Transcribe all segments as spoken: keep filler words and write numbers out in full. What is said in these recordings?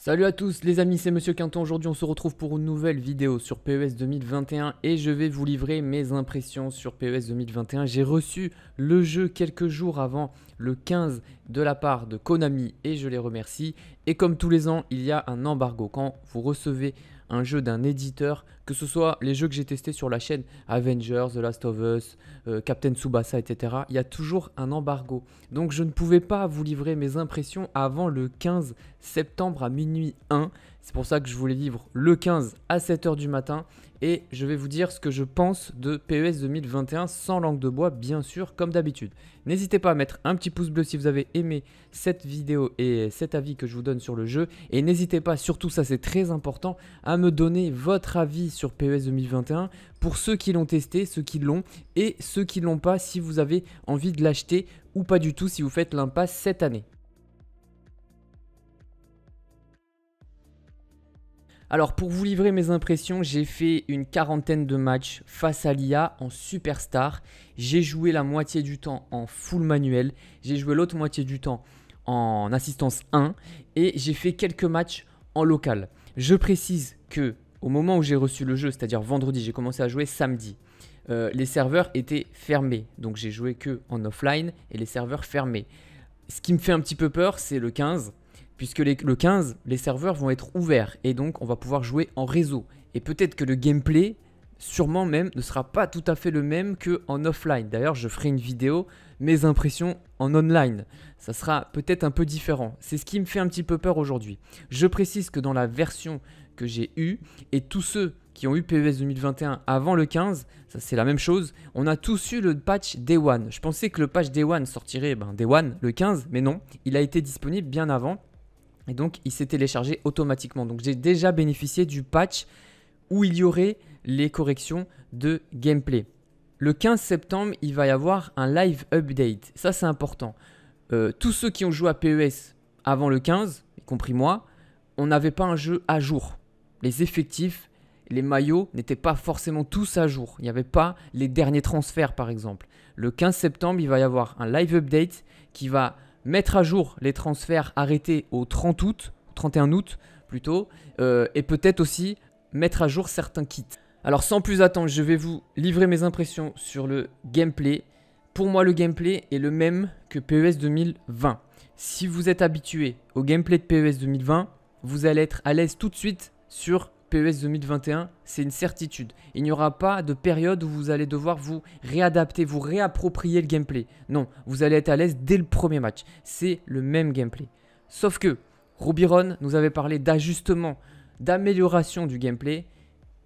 Salut à tous les amis, c'est Monsieur Quinton. Aujourd'hui on se retrouve pour une nouvelle vidéo sur P E S deux mille vingt et un et je vais vous livrer mes impressions sur P E S deux mille vingt et un. J'ai reçu le jeu quelques jours avant le quinze de la part de Konami et je les remercie. Et comme tous les ans, il y a un embargo. Quand vous recevez un jeu d'un éditeur, que ce soit les jeux que j'ai testés sur la chaîne Avengers, The Last of Us, euh, Captain Tsubasa, et cetera, il y a toujours un embargo. Donc je ne pouvais pas vous livrer mes impressions avant le quinze septembre à minuit un. C'est pour ça que je vous les livre le quinze à sept heures du matin. Et je vais vous dire ce que je pense de P E S deux mille vingt et un sans langue de bois, bien sûr, comme d'habitude. N'hésitez pas à mettre un petit pouce bleu si vous avez aimé cette vidéo et cet avis que je vous donne sur le jeu. Et n'hésitez pas, surtout ça c'est très important, à me donner votre avis sur P E S deux mille vingt et un pour ceux qui l'ont testé, ceux qui l'ont et ceux qui ne l'ont pas, si vous avez envie de l'acheter ou pas du tout si vous faites l'impasse cette année. Alors pour vous livrer mes impressions, j'ai fait une quarantaine de matchs face à l'I A en superstar. J'ai joué la moitié du temps en full manuel, j'ai joué l'autre moitié du temps en assistance un et j'ai fait quelques matchs en local. Je précise que au moment où j'ai reçu le jeu, c'est-à-dire vendredi, j'ai commencé à jouer samedi. Euh, les serveurs étaient fermés, donc j'ai joué que en offline et les serveurs fermés. Ce qui me fait un petit peu peur, c'est le quinze. Puisque les, le quinze, les serveurs vont être ouverts et donc on va pouvoir jouer en réseau. Et peut-être que le gameplay, sûrement même, ne sera pas tout à fait le même qu'en offline. D'ailleurs, je ferai une vidéo, mes impressions en online. Ça sera peut-être un peu différent. C'est ce qui me fait un petit peu peur aujourd'hui. Je précise que dans la version que j'ai eue, et tous ceux qui ont eu P E S deux mille vingt et un avant le quinze, ça c'est la même chose, on a tous eu le patch Day One. Je pensais que le patch Day One sortirait ben, Day One, le quinze, mais non, il a été disponible bien avant. Et donc, il s'est téléchargé automatiquement. Donc, j'ai déjà bénéficié du patch où il y aurait les corrections de gameplay. Le quinze septembre, il va y avoir un live update. Ça, c'est important. Euh, tous ceux qui ont joué à P E S avant le quinze, y compris moi, on n'avait pas un jeu à jour. Les effectifs, les maillots n'étaient pas forcément tous à jour. Il n'y avait pas les derniers transferts, par exemple. Le quinze septembre, il va y avoir un live update qui va mettre à jour les transferts arrêtés au trente août, trente et un août plutôt, euh, et peut-être aussi mettre à jour certains kits. Alors sans plus attendre, je vais vous livrer mes impressions sur le gameplay. Pour moi, le gameplay est le même que P E S deux mille vingt. Si vous êtes habitué au gameplay de P E S deux mille vingt, vous allez être à l'aise tout de suite sur P E S deux mille vingt et un, c'est une certitude. Il n'y aura pas de période où vous allez devoir vous réadapter, vous réapproprier le gameplay. Non, vous allez être à l'aise dès le premier match. C'est le même gameplay. Sauf que Rubyron nous avait parlé d'ajustement, d'amélioration du gameplay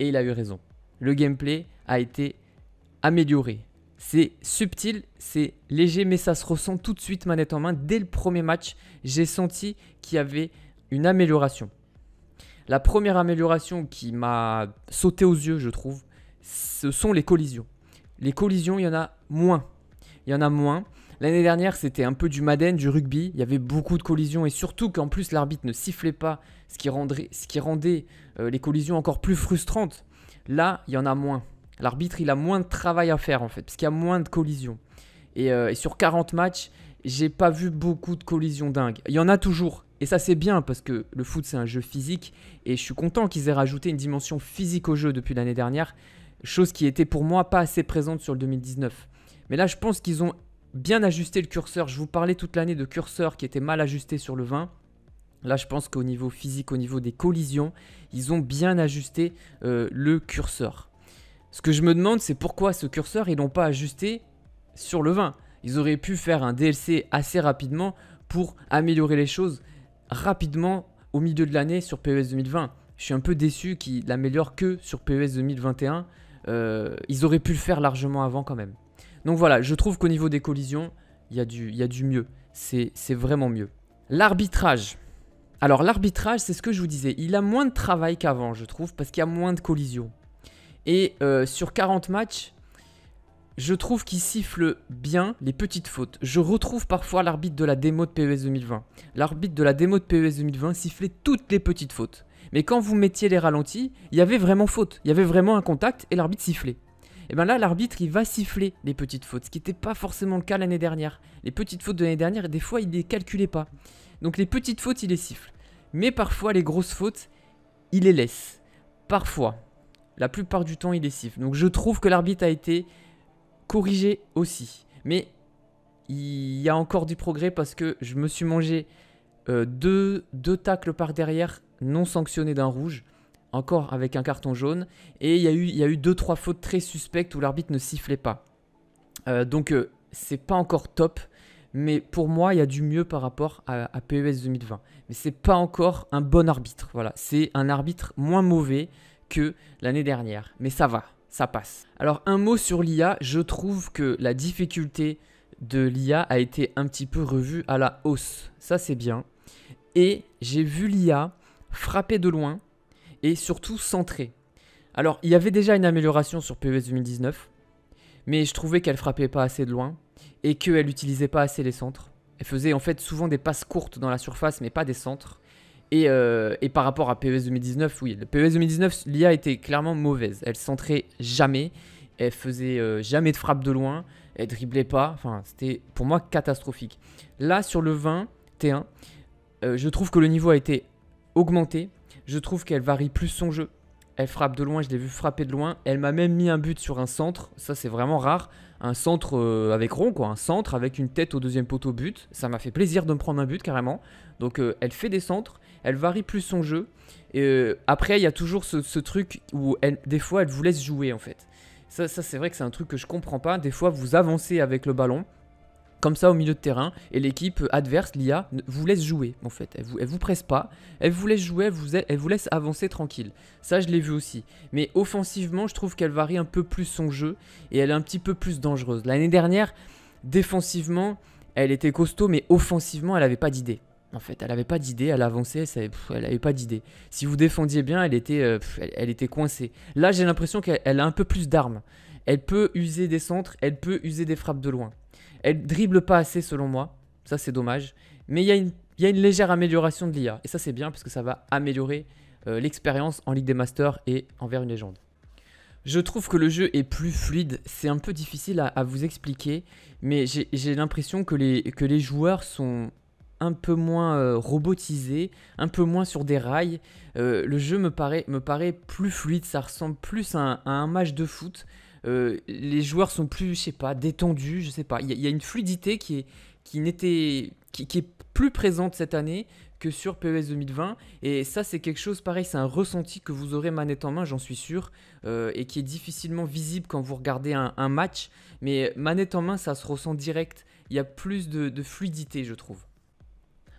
et il a eu raison. Le gameplay a été amélioré. C'est subtil, c'est léger, mais ça se ressent tout de suite manette en main. Dès le premier match, j'ai senti qu'il y avait une amélioration. La première amélioration qui m'a sauté aux yeux, je trouve, ce sont les collisions. Les collisions, il y en a moins. Il y en a moins. L'année dernière, c'était un peu du Madden, du rugby. Il y avait beaucoup de collisions et surtout qu'en plus, l'arbitre ne sifflait pas, ce qui rendrait, ce qui rendait euh, les collisions encore plus frustrantes. Là, il y en a moins. L'arbitre, il a moins de travail à faire en fait, parce qu'il y a moins de collisions. Et, euh, et sur quarante matchs, j'ai pas vu beaucoup de collisions dingues. Il y en a toujours. Et ça c'est bien parce que le foot c'est un jeu physique et je suis content qu'ils aient rajouté une dimension physique au jeu depuis l'année dernière, chose qui était pour moi pas assez présente sur le deux mille dix-neuf. Mais là je pense qu'ils ont bien ajusté le curseur, je vous parlais toute l'année de curseur qui était mal ajusté sur le vingt. Là je pense qu'au niveau physique, au niveau des collisions, ils ont bien ajusté euh, le curseur. Ce que je me demande c'est pourquoi ce curseur ils l'ont pas ajusté sur le vingt. Ils auraient pu faire un D L C assez rapidement pour améliorer les choses rapidement au milieu de l'année sur P E S deux mille vingt. Je suis un peu déçu qu'ils l'améliorent que sur P E S deux mille vingt et un. Euh, ils auraient pu le faire largement avant quand même. Donc voilà, je trouve qu'au niveau des collisions, il y a du, il y a du mieux. C'est vraiment mieux. L'arbitrage. Alors l'arbitrage, c'est ce que je vous disais. Il a moins de travail qu'avant, je trouve, parce qu'il y a moins de collisions. Et euh, sur quarante matchs, je trouve qu'il siffle bien les petites fautes. Je retrouve parfois l'arbitre de la démo de P E S deux mille vingt. L'arbitre de la démo de P E S deux mille vingt sifflait toutes les petites fautes. Mais quand vous mettiez les ralentis, il y avait vraiment faute. Il y avait vraiment un contact et l'arbitre sifflait. Et bien là, l'arbitre, il va siffler les petites fautes. Ce qui n'était pas forcément le cas l'année dernière. Les petites fautes de l'année dernière, des fois, il ne les calculait pas. Donc les petites fautes, il les siffle. Mais parfois, les grosses fautes, il les laisse. Parfois. La plupart du temps, il les siffle. Donc, je trouve que l'arbitre a été corrigé aussi. Mais il y a encore du progrès parce que je me suis mangé euh, deux, deux tacles par derrière non sanctionnés d'un rouge. Encore avec un carton jaune. Et il y a eu, il y a eu deux, trois fautes très suspectes où l'arbitre ne sifflait pas. Euh, donc, euh, c'est pas encore top. Mais pour moi, il y a du mieux par rapport à, à P E S deux mille vingt. Mais c'est pas encore un bon arbitre. Voilà, c'est un arbitre moins mauvais que l'année dernière. Mais ça va, ça passe. Alors, un mot sur l'I A. Je trouve que la difficulté de l'I A a été un petit peu revue à la hausse. Ça, c'est bien. Et j'ai vu l'I A frapper de loin et surtout centrer. Alors, il y avait déjà une amélioration sur P E S deux mille dix-neuf. Mais je trouvais qu'elle frappait pas assez de loin. Et qu'elle n'utilisait pas assez les centres. Elle faisait en fait souvent des passes courtes dans la surface, mais pas des centres. Et, euh, et par rapport à P E S deux mille dix-neuf, oui, le P E S deux mille dix-neuf, l'I A était clairement mauvaise. Elle centrait jamais, elle faisait euh, jamais de frappe de loin, elle driblait pas. Enfin, c'était pour moi catastrophique. Là, sur le vingt T un, euh, je trouve que le niveau a été augmenté. Je trouve qu'elle varie plus son jeu. Elle frappe de loin, je l'ai vu frapper de loin. Elle m'a même mis un but sur un centre. Ça, c'est vraiment rare. Un centre euh, avec rond, quoi. Un centre avec une tête au deuxième poteau but. Ça m'a fait plaisir de me prendre un but, carrément. Donc, euh, elle fait des centres. Elle varie plus son jeu. Et, euh, après, il y a toujours ce, ce truc où, elle, des fois, elle vous laisse jouer, en fait. Ça, ça c'est vrai que c'est un truc que je comprends pas. Des fois, vous avancez avec le ballon, comme ça, au milieu de terrain. Et l'équipe adverse, l'I A, vous laisse jouer, en fait. Elle vous, elle vous presse pas. Elle vous laisse jouer. Elle vous, elle vous laisse avancer tranquille. Ça, je l'ai vu aussi. Mais offensivement, je trouve qu'elle varie un peu plus son jeu. Et elle est un petit peu plus dangereuse. L'année dernière, défensivement, elle était costaud. Mais offensivement, elle n'avait pas d'idée. En fait, elle n'avait pas d'idée. Elle avançait. Ça, pff, elle n'avait pas d'idée. Si vous défendiez bien, elle était, euh, pff, elle, elle était coincée. Là, j'ai l'impression qu'elle a un peu plus d'armes. Elle peut user des centres. Elle peut user des frappes de loin. Elle dribble pas assez selon moi, ça c'est dommage, mais il y a une, y a une légère amélioration de l'I A, et ça c'est bien parce que ça va améliorer euh, l'expérience en Ligue des Masters et envers une légende. Je trouve que le jeu est plus fluide, c'est un peu difficile à, à vous expliquer, mais j'ai l'impression que les, que les joueurs sont un peu moins euh, robotisés, un peu moins sur des rails, euh, le jeu me paraît, me paraît plus fluide, ça ressemble plus à un, à un match de foot. Euh, les joueurs sont plus, je sais pas, détendus, je sais pas. Il y, y a une fluidité qui est, qui n'était, qui, qui est plus présente cette année que sur P E S deux mille vingt. Et ça, c'est quelque chose, pareil, c'est un ressenti que vous aurez manette en main, j'en suis sûr, euh, et qui est difficilement visible quand vous regardez un, un match. Mais manette en main, ça se ressent direct. Il y a plus de, de fluidité, je trouve.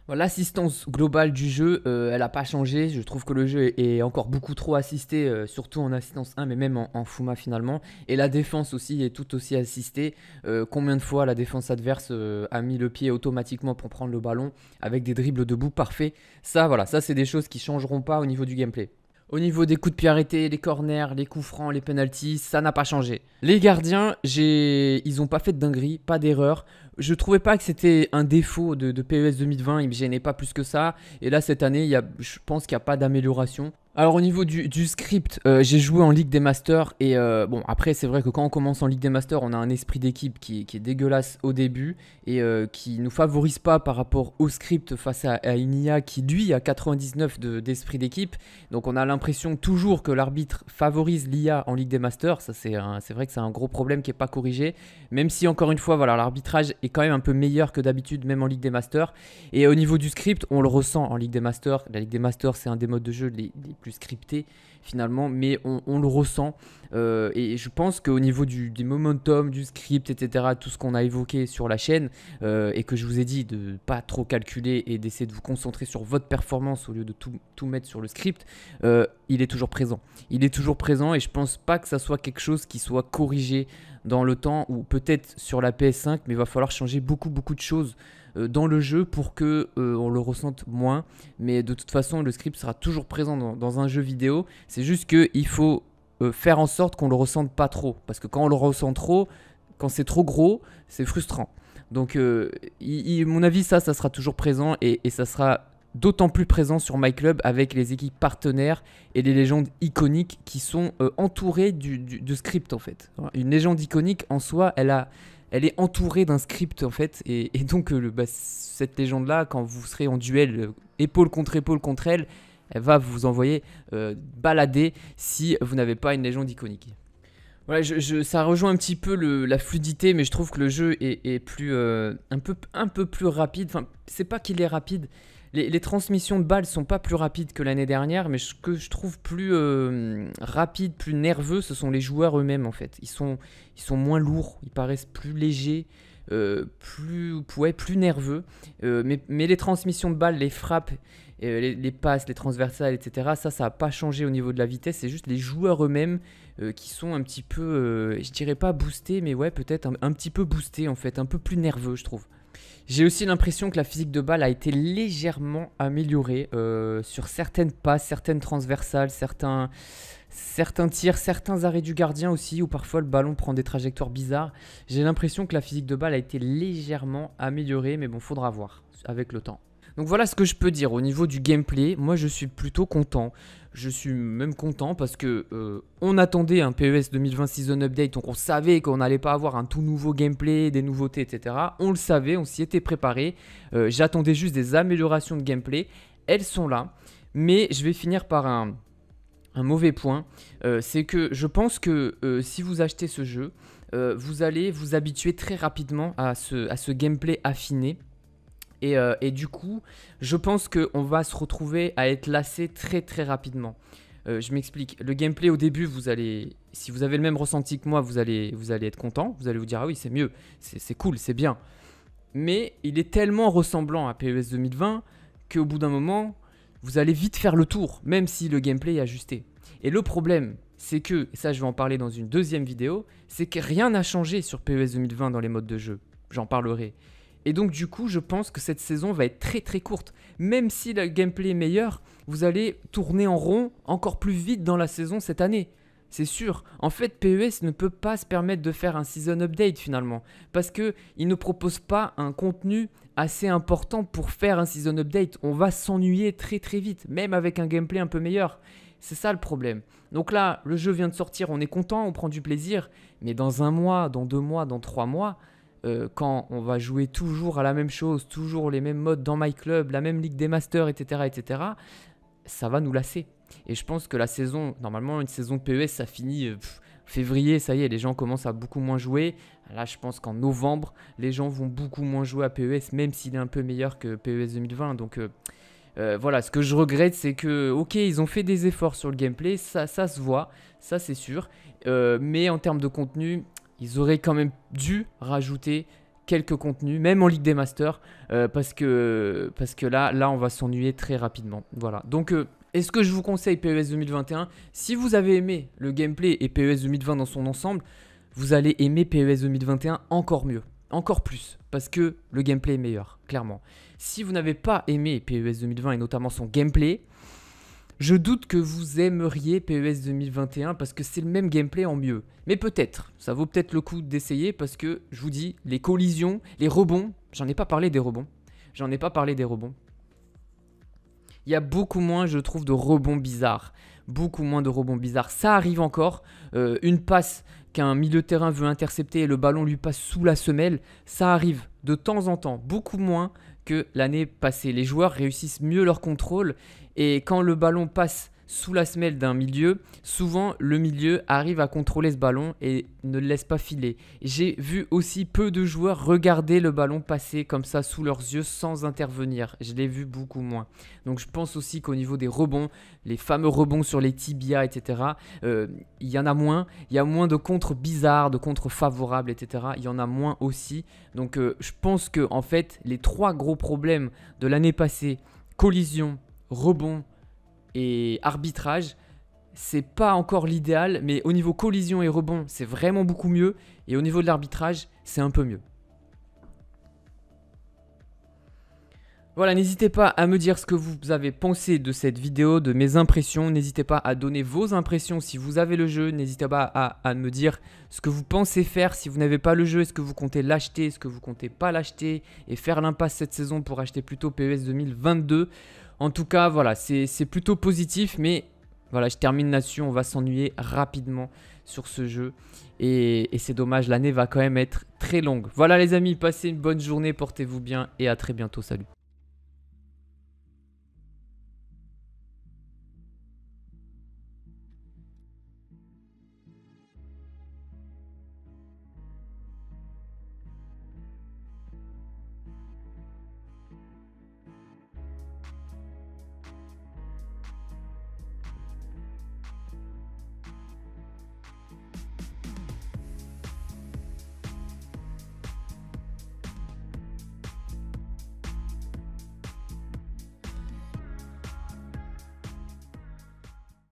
L'assistance globale du jeu, euh, elle n'a pas changé. Je trouve que le jeu est encore beaucoup trop assisté, euh, surtout en assistance un, mais même en, en Fuma finalement. Et la défense aussi est tout aussi assistée. Euh, combien de fois la défense adverse euh, a mis le pied automatiquement pour prendre le ballon avec des dribbles debout parfaits. Ça, voilà, ça c'est des choses qui ne changeront pas au niveau du gameplay. Au niveau des coups de pied arrêtés, les corners, les coups francs, les penalties, ça n'a pas changé. Les gardiens, ils n'ont pas fait de dinguerie, pas d'erreur. Je ne trouvais pas que c'était un défaut de, de P E S deux mille vingt, il ne me gênait pas plus que ça. Et là, cette année, il y a, je pense qu'il n'y a pas d'amélioration. Alors au niveau du, du script, euh, j'ai joué en Ligue des Masters et euh, bon après c'est vrai que quand on commence en Ligue des Masters on a un esprit d'équipe qui, qui est dégueulasse au début et euh, qui nous favorise pas par rapport au script face à, à une I A qui lui a quatre-vingt-dix-neuf d'esprit de, d'équipe. Donc on a l'impression toujours que l'arbitre favorise l'I A en Ligue des Masters, ça c'est vrai que c'est un gros problème qui n'est pas corrigé. Même si encore une fois voilà l'arbitrage est quand même un peu meilleur que d'habitude même en Ligue des Masters. Et au niveau du script on le ressent en Ligue des Masters, la Ligue des Masters c'est un des modes de jeu les, les plus scripté finalement, mais on, on le ressent euh, et je pense qu'au niveau du, du momentum, du script, et cetera, tout ce qu'on a évoqué sur la chaîne euh, et que je vous ai dit de pas trop calculer et d'essayer de vous concentrer sur votre performance au lieu de tout, tout mettre sur le script, euh, il est toujours présent. Il est toujours présent et je pense pas que ça soit quelque chose qui soit corrigé dans le temps ou peut-être sur la P S cinq, mais il va falloir changer beaucoup beaucoup de choses dans le jeu pour que euh, on le ressente moins, mais de toute façon le script sera toujours présent dans, dans un jeu vidéo, c'est juste qu'il faut euh, faire en sorte qu'on le ressente pas trop, parce que quand on le ressent trop, quand c'est trop gros, c'est frustrant. Donc euh, il, il, mon avis ça, ça sera toujours présent et, et ça sera d'autant plus présent sur MyClub avec les équipes partenaires et les légendes iconiques qui sont euh, entourées du, du, du script en fait. Une légende iconique en soi, elle a... Elle est entourée d'un script en fait et, et donc euh, le, bah, cette légende là quand vous serez en duel euh, épaule contre épaule contre elle, elle va vous envoyer euh, balader si vous n'avez pas une légende iconique. Voilà, je, je, ça rejoint un petit peu le, la fluidité, mais je trouve que le jeu est, est plus, euh, un, peu, un peu plus rapide. Enfin, c'est pas qu'il est rapide. Les, les transmissions de balles sont pas plus rapides que l'année dernière, mais ce que je trouve plus euh, rapide, plus nerveux, ce sont les joueurs eux-mêmes, en fait. Ils sont, ils sont moins lourds, ils paraissent plus légers, euh, plus, ouais, plus nerveux. Euh, mais, mais les transmissions de balles, les frappes, euh, les, les passes, les transversales, et cetera, ça, ça n'a pas changé au niveau de la vitesse. C'est juste les joueurs eux-mêmes Euh, qui sont un petit peu, euh, je dirais pas boostés, mais ouais, peut-être un, un petit peu boostés en fait, un peu plus nerveux je trouve. J'ai aussi l'impression que la physique de balle a été légèrement améliorée euh, sur certaines passes, certaines transversales, certains, certains tirs, certains arrêts du gardien aussi, où parfois le ballon prend des trajectoires bizarres. J'ai l'impression que la physique de balle a été légèrement améliorée, mais bon, faudra voir avec le temps. Donc voilà ce que je peux dire au niveau du gameplay. Moi je suis plutôt content. Je suis même content parce que euh, on attendait un P E S deux mille vingt Season Update. Donc on savait qu'on n'allait pas avoir un tout nouveau gameplay, des nouveautés, et cetera. On le savait, on s'y était préparé. Euh, J'attendais juste des améliorations de gameplay. Elles sont là. Mais je vais finir par un, un mauvais point. Euh, C'est que je pense que euh, si vous achetez ce jeu, euh, vous allez vous habituer très rapidement à ce, à ce gameplay affiné. Et, euh, et du coup, je pense qu'on va se retrouver à être lassé très très rapidement. Euh, je m'explique. Le gameplay au début, vous allez, si vous avez le même ressenti que moi, vous allez, vous allez être content. Vous allez vous dire, ah oui, c'est mieux, c'est cool, c'est bien. Mais il est tellement ressemblant à P E S deux mille vingt qu'au bout d'un moment, vous allez vite faire le tour, même si le gameplay est ajusté. Et le problème, c'est que, et ça je vais en parler dans une deuxième vidéo, c'est que rien n'a changé sur P E S deux mille vingt dans les modes de jeu. J'en parlerai. Et donc du coup, je pense que cette saison va être très très courte. Même si le gameplay est meilleur, vous allez tourner en rond encore plus vite dans la saison cette année. C'est sûr. En fait, P E S ne peut pas se permettre de faire un Season Update finalement. Parce qu'il ne propose pas un contenu assez important pour faire un Season Update. On va s'ennuyer très très vite, même avec un gameplay un peu meilleur. C'est ça le problème. Donc là, le jeu vient de sortir, on est content, on prend du plaisir. Mais dans un mois, dans deux mois, dans trois mois... Euh, quand on va jouer toujours à la même chose, toujours les mêmes modes dans MyClub, la même Ligue des Masters, et cetera, et cetera, ça va nous lasser. Et je pense que la saison, normalement une saison de P E S, ça finit euh, pff, février, ça y est, les gens commencent à beaucoup moins jouer. Là, je pense qu'en novembre, les gens vont beaucoup moins jouer à P E S, même s'il est un peu meilleur que P E S deux mille vingt. Donc euh, euh, voilà, ce que je regrette, c'est que, ok, ils ont fait des efforts sur le gameplay, ça, ça se voit, ça c'est sûr. Euh, mais en termes de contenu... Ils auraient quand même dû rajouter quelques contenus, même en Ligue des Masters, euh, parce que, parce que là, là, on va s'ennuyer très rapidement. Voilà. Donc, euh, est-ce que je vous conseille P E S deux mille vingt et un? Si vous avez aimé le gameplay et P E S deux mille vingt dans son ensemble, vous allez aimer P E S deux mille vingt et un encore mieux, encore plus, parce que le gameplay est meilleur, clairement. Si vous n'avez pas aimé P E S deux mille vingt et notamment son gameplay, je doute que vous aimeriez P E S deux mille vingt et un parce que c'est le même gameplay en mieux. Mais peut-être, ça vaut peut-être le coup d'essayer parce que, je vous dis, les collisions, les rebonds, j'en ai pas parlé des rebonds. J'en ai pas parlé des rebonds. Il y a beaucoup moins, je trouve, de rebonds bizarres. Beaucoup moins de rebonds bizarres. Ça arrive encore. Euh, une passe qu'un milieu de terrain veut intercepter et le ballon lui passe sous la semelle, ça arrive de temps en temps. Beaucoup moins que l'année passée. Les joueurs réussissent mieux leur contrôle et quand le ballon passe sous la semelle d'un milieu, souvent le milieu arrive à contrôler ce ballon et ne le laisse pas filer. J'ai vu aussi peu de joueurs regarder le ballon passer comme ça sous leurs yeux sans intervenir. Je l'ai vu beaucoup moins. Donc je pense aussi qu'au niveau des rebonds, les fameux rebonds sur les tibias, et cetera, euh, il y en a moins. Il y a moins de contres bizarres, de contres favorables, et cetera. Il y en a moins aussi. Donc euh, je pense que en fait, les trois gros problèmes de l'année passée, collision, rebond et arbitrage, c'est pas encore l'idéal, mais au niveau collision et rebond, c'est vraiment beaucoup mieux. Et au niveau de l'arbitrage, c'est un peu mieux. Voilà, n'hésitez pas à me dire ce que vous avez pensé de cette vidéo, de mes impressions. N'hésitez pas à donner vos impressions si vous avez le jeu. N'hésitez pas à, à me dire ce que vous pensez faire si vous n'avez pas le jeu. Est-ce que vous comptez l'acheter? Est-ce que vous comptez pas l'acheter? Et faire l'impasse cette saison pour acheter plutôt P E S deux mille vingt-deux. En tout cas, voilà, c'est plutôt positif, mais voilà, je termine là-dessus. On va s'ennuyer rapidement sur ce jeu et, et c'est dommage, l'année va quand même être très longue. Voilà les amis, passez une bonne journée, portez-vous bien et à très bientôt, salut.